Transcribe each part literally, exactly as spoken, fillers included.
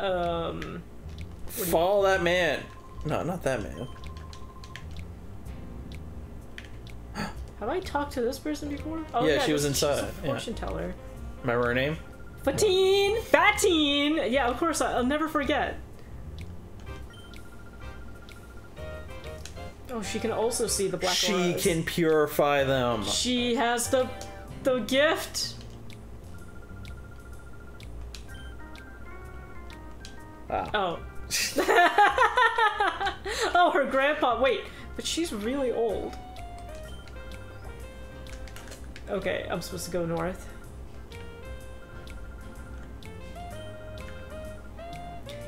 Um, Follow that man. No, not that man. Have I talked to this person before? Oh, yeah, yeah, she was inside. She's a fortune yeah. teller. Remember her name? Fatine! Fatine! Yeah, of course, I'll never forget. Oh, she can also see the black She auras. Can purify them. She has the the gift. Wow. Oh. Oh, her grandpa. Wait, but she's really old. Okay, I'm supposed to go north.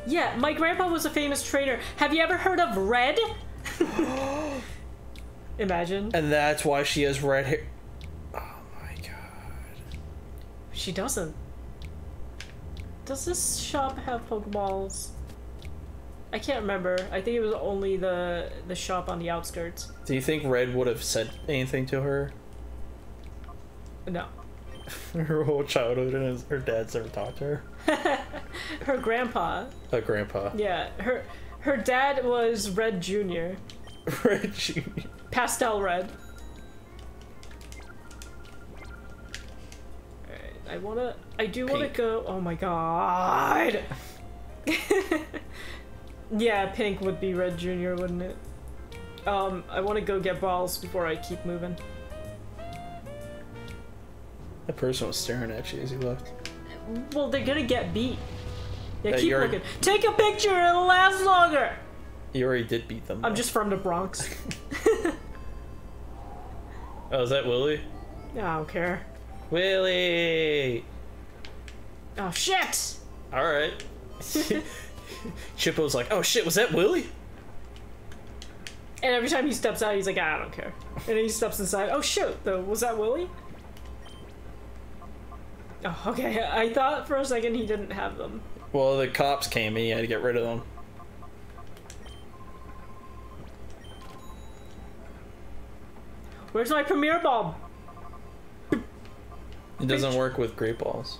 Yeah, my grandpa was a famous trainer. Have you ever heard of Red? Imagine. And that's why she has red hair. Oh my god. She doesn't. Does this shop have Pokeballs? I can't remember. I think it was only the the shop on the outskirts. Do you think Red would have said anything to her? No. Her whole childhood and her dad's never talked to her. Her grandpa. Her grandpa. Yeah. Her her dad was Red Junior Red Junior Pastel Red. Alright, I wanna I do Pink. wanna go oh my god. Yeah, Pink would be Red Junior, wouldn't it? Um, I wanna go get balls before I keep moving. That person was staring at you as you left. Well, they're gonna get beat. Yeah, that keep looking. Take a picture, it'll last longer! You already did beat them. Though. I'm just from the Bronx. Oh, is that Willy? No, I don't care. Willy! Oh, shit! Alright. Chippo's like, oh shit, was that Willy? And every time he steps out, he's like, ah, I don't care. And then he steps inside, oh shit, though, was that Willy? Oh, okay. I thought for a second he didn't have them. Well, the cops came and he had to get rid of them. Where's my premier ball? It doesn't work with great balls.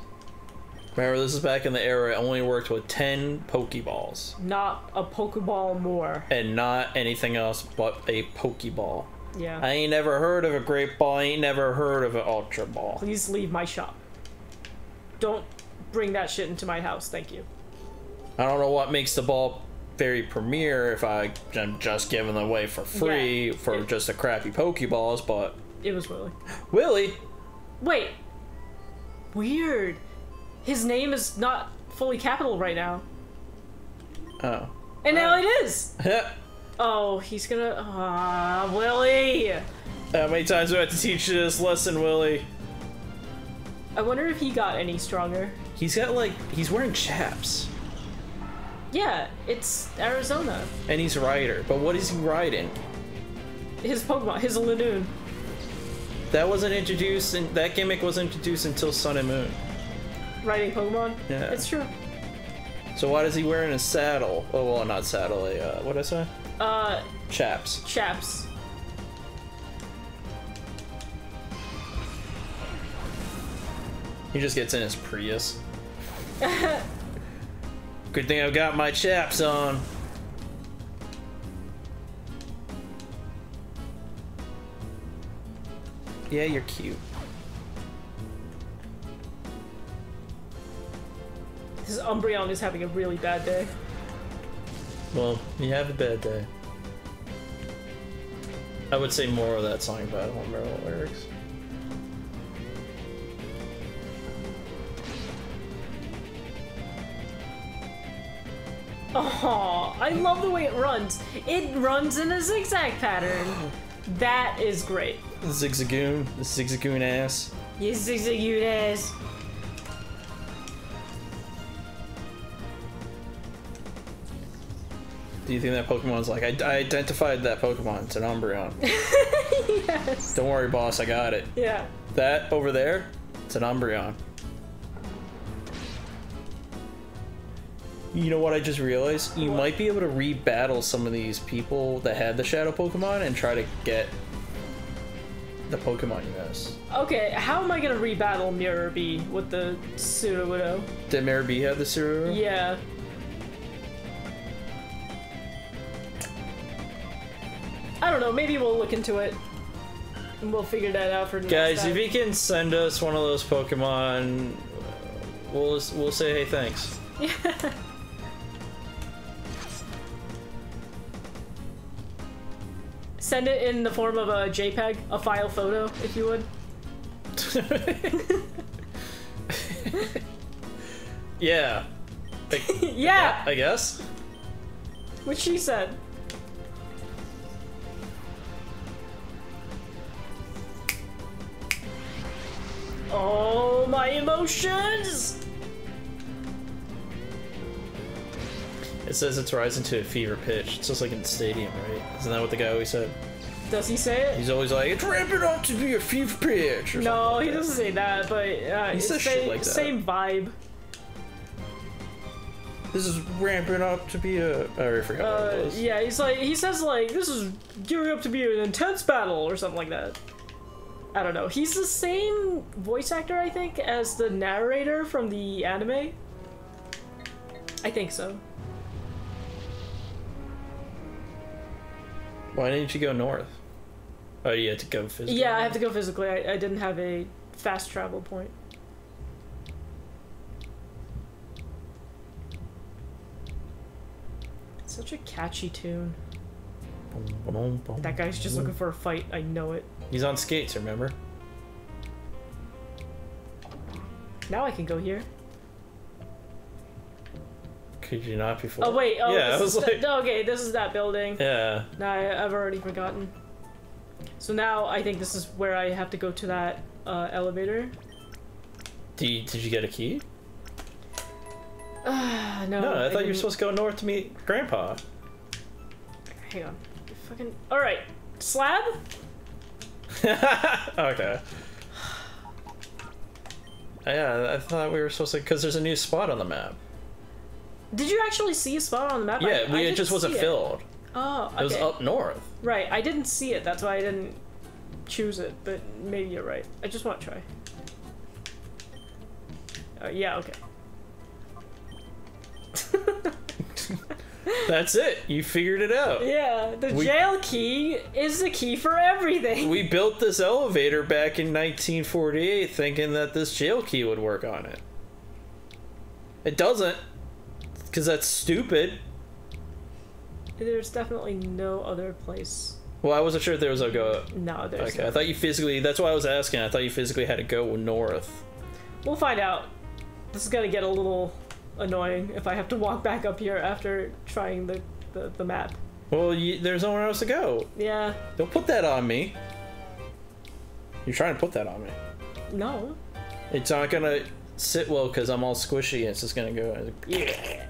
Remember, this is back in the era. It only worked with ten Pokeballs. Not a Pokeball more. And not anything else but a Pokeball. Yeah. I ain't never heard of a great ball. I ain't never heard of an ultra ball. Please leave my shop. Don't bring that shit into my house, thank you. I don't know what makes the ball very premier if I am just giving them away for free yeah, for it, just a crappy Pokeballs, but... It was Willy. Willy? Wait. Weird. His name is not fully capital right now. Oh. And now uh, it is! Oh, he's gonna... Ah, uh, Willy! How many times do I have to teach you this lesson, Willy? I wonder if he got any stronger. He's got like, he's wearing chaps. Yeah, it's Arizona. And he's a rider, but what is he riding? His Pokemon, his Lanoon. That wasn't introduced, in, that gimmick wasn't introduced until Sun and Moon. Riding Pokemon? Yeah. It's true. So why does he wearing a saddle? Oh, well, not saddle, a, uh, what did I say? Uh. Chaps. Chaps. He just gets in his Prius. Good thing I've got my chaps on. Yeah, you're cute. This Umbreon is having a really bad day. Well, you have a bad day. I would say more of that song, but I don't remember the lyrics. Oh, I love the way it runs. It runs in a zigzag pattern. That is great. The Zigzagoon. The Zigzagoon ass. Yeah, Zigzagoon ass. Do you think that Pokemon's like, I, I identified that Pokemon. It's an Umbreon. Yes. Don't worry, boss. I got it. Yeah. That over there, it's an Umbreon. You know what I just realized? You what? might be able to re-battle some of these people that had the Shadow Pokemon and try to get the Pokemon you missed. Okay, how am I gonna re-battle Miror B. with the Sudowoodo? Did Miror B. have the Sudowoodo? Yeah. I don't know, maybe we'll look into it. And we'll figure that out for next time. Guys, if you can send us one of those Pokemon, we'll, we'll say, hey, thanks. Yeah. Send it in the form of a JPEG, a file photo, if you would. Yeah. I, yeah. I guess. What she said. Oh, my emotions! It says it's rising to a fever pitch. It's just like in the stadium, right? Isn't that what the guy always said? Does he say it? He's always like, it's ramping up to be a fever pitch. No, like he that. doesn't say that, but uh, he it's says same, shit like that. Same vibe. This is ramping up to be a. I already forgot uh, what it was. Yeah, he's like, he says like, this is gearing up to be an intense battle or something like that. I don't know. He's the same voice actor, I think, as the narrator from the anime. I think so. Why didn't you go north? Oh, you had to go physically. Yeah, I have to go physically. I, I didn't have a fast travel point. Such a catchy tune. That guy's just looking for a fight. I know it. He's on skates, remember? Now I can go here. Could you not before? Oh wait, oh yeah, this is like... okay, this is that building. Yeah. Nah, I, I've already forgotten. So now I think this is where I have to go to that uh, elevator. Did you, did you get a key? Uh, no. No, I, I thought you were supposed to go north to meet Grandpa. Hang on. Fucking... All right, slab. Okay. Yeah, I thought we were supposed to, because there's a new spot on the map. Did you actually see a spot on the map? Yeah, I, we, I it just wasn't it. filled. Oh, okay. It was up north. Right, I didn't see it. That's why I didn't choose it, but maybe you're right. I just want to try. Uh, yeah, okay. That's it. You figured it out. Yeah, the we, jail key is the key for everything. We built this elevator back in nineteen forty-eight thinking that this jail key would work on it. It doesn't. Because that's stupid. There's definitely no other place. Well, I wasn't sure if there was a go. No, there's Okay, no. I thought you physically... That's why I was asking. I thought you physically had to go north. We'll find out. This is going to get a little annoying if I have to walk back up here after trying the, the, the map. Well, you, there's nowhere else to go. Yeah. Don't put that on me. You're trying to put that on me. No. It's not going to sit well because I'm all squishy and it's just going to go... Yeah.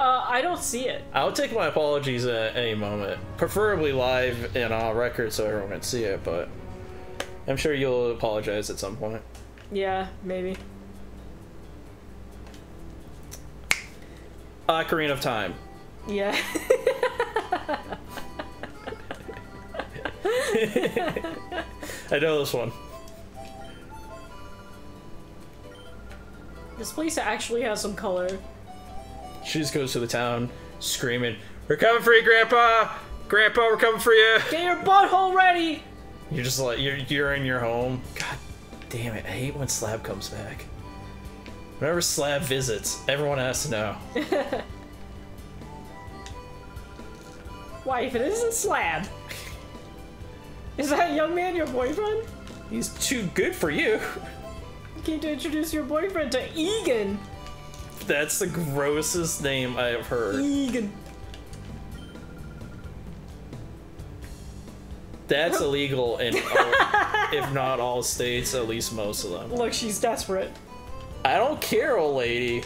uh, I don't see it. I'll take my apologies at any moment, preferably live and on record so everyone can see it, but I'm sure you'll apologize at some point. Yeah, maybe. Ocarina of Time. Yeah. I know this one. This place actually has some color. She just goes to the town screaming, "We're coming for you, Grandpa! Grandpa, we're coming for you! Get your butthole ready!" You're just like, you're, you're in your home. God damn it, I hate when Slab comes back. Whenever Slab visits, everyone has to know. Why, if it isn't Slab? Is that young man your boyfriend? He's too good for you. You came to introduce your boyfriend to Egan. That's the grossest name I have heard. Egan. That's illegal in, all, if not all states, at least most of them. Look, she's desperate. I don't care, old lady.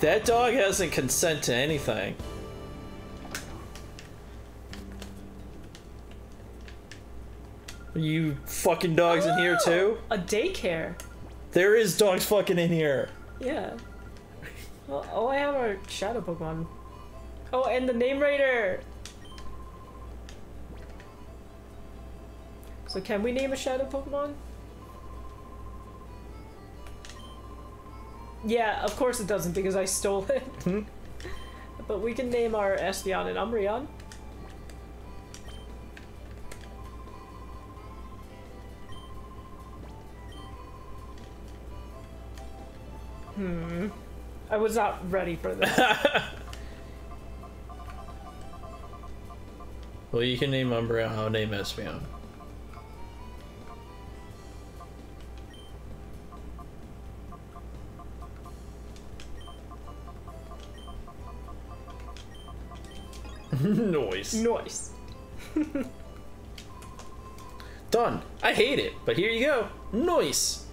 That dog hasn't consent to anything. Are you fucking dogs oh, in here too? A daycare. There is dogs fucking in here. Yeah. Well, all I have are shadow Pokemon. Oh, and the name raider. So can we name a shadow Pokemon? Yeah, of course it doesn't because I stole it. Mm-hmm. But we can name our Espeon and Umbreon. Hmm. I was not ready for this. Well, you can name Umbreon, I'll name Espeon. Noice. Noice. Done. I hate it, but here you go. Noice.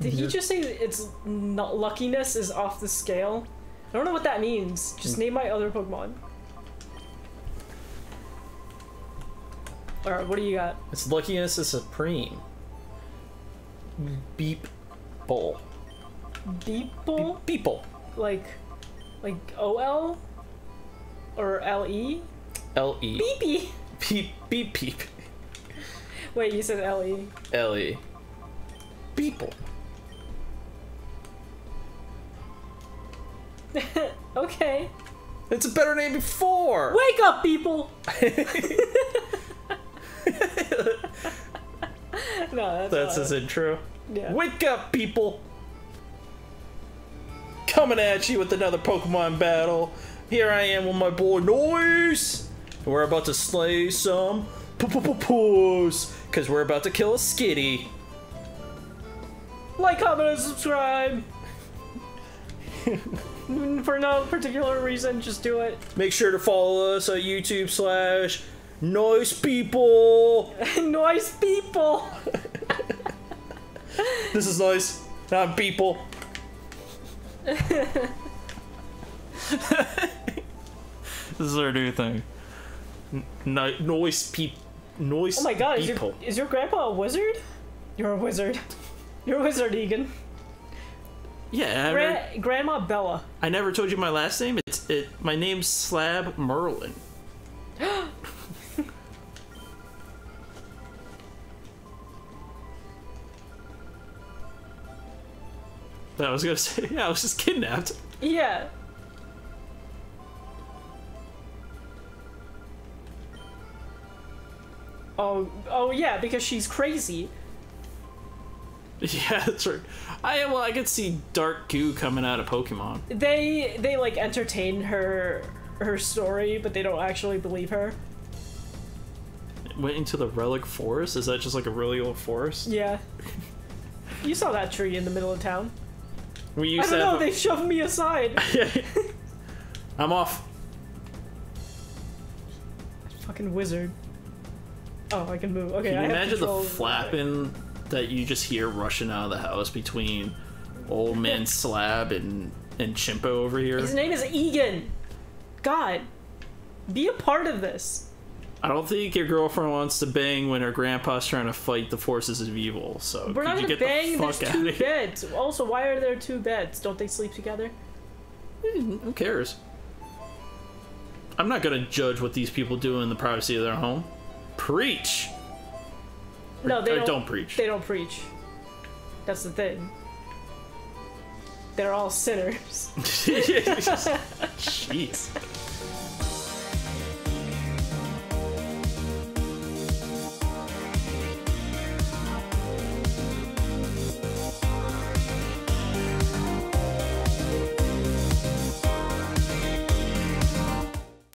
Did he just say that its not luckiness is off the scale? I don't know what that means. Just name my other Pokemon. Alright, what do you got? Its luckiness is supreme. Beeple. Beeple? Beeple. Like, like O L? Or L E? L E. Beepy. Beep, beep, beep. Wait, you said L E. L E. Beeple. Okay. It's a better name before. Wake up, people. No, that's that's his intro. Yeah. Wake up, people. Coming at you with another Pokemon battle. Here I am with my boy Noice. We're about to slay some p-p-p-poos because we're about to kill a skitty. Like, comment, and subscribe. For no particular reason, just do it. Make sure to follow us on YouTube slash Noice People. Noice People. This is Noice, not People. This is our new thing. No, Noice People. Noice. Oh my God! Is your, is your grandpa a wizard? You're a wizard. You're a wizard, Egan. Yeah, Gra I Grandma Bella. I never told you my last name. It's it. My name's Slab Merlin. That I was gonna say. Yeah, I was just kidnapped. Yeah. Oh, oh yeah, because she's crazy. Yeah, that's right. I well, I could see dark goo coming out of Pokemon. They they like entertain her her story, but they don't actually believe her. It went into the relic forest. Is that just like a really old forest? Yeah. You saw that tree in the middle of town. We used I don't to know. They shoved me aside. I'm off. Fucking wizard. Oh, I can move. Okay. Can you I imagine the flapping that you just hear rushing out of the house between old man Slab and and Chimpo over here? His name is Egan. God, be a part of this. I don't think your girlfriend wants to bang when her grandpa's trying to fight the forces of evil. So we're not gonna bang. There's two beds. Also, why are there two beds? Don't they sleep together? Who cares? I'm not gonna judge what these people do in the privacy of their home. Preach. No, they don't, don't preach. They don't preach. That's the thing. They're all sinners. Jeez.